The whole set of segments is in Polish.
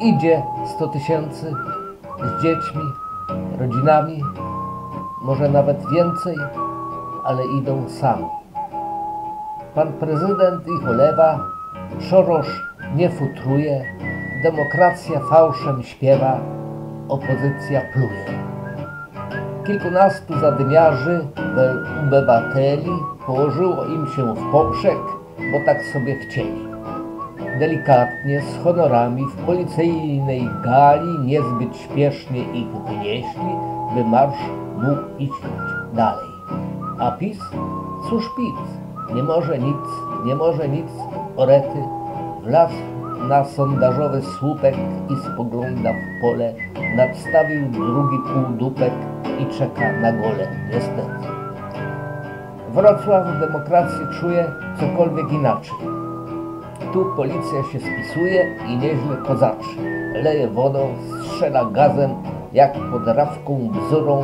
idzie 100 tysięcy z dziećmi, rodzinami, może nawet więcej, ale idą sami. Pan prezydent ich olewa, Soros nie futruje, demokracja fałszem śpiewa, opozycja pluje. Kilkunastu zadymiarzy, obywateli położyło im się w poprzek, bo tak sobie chcieli. Delikatnie, z honorami, w policyjnej gali niezbyt śpiesznie ich wynieśli, by marsz mógł iść dalej. A PiS? Cóż PiS? Nie może nic, orety, wlazł na sondażowy słupek i spogląda w pole, nadstawił drugi półdupek i czeka na gole, niestety. Wrocław w demokracji czuje cokolwiek inaczej. Tu policja się spisuje i nieźle kozaczy, leje wodą, strzela gazem, jak pod Rawką-Bzurą,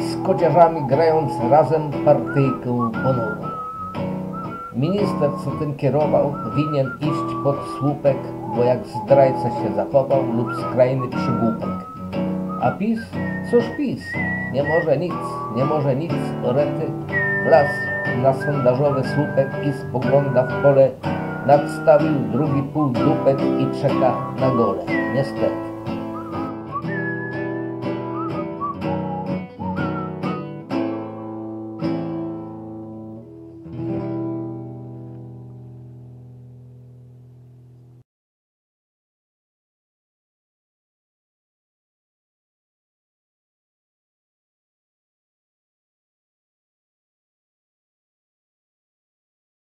z kociarzami grając razem partyjkę ponurą. Minister, co tym kierował, winien iść pod słupek, bo jak zdrajca się zachował lub skrajny przygłupek. A PiS? Cóż PiS? Nie może nic, orety, wlazł na sondażowy słupek i spogląda w pole, nadstawił drugi półdupek i czeka na gole, niestety.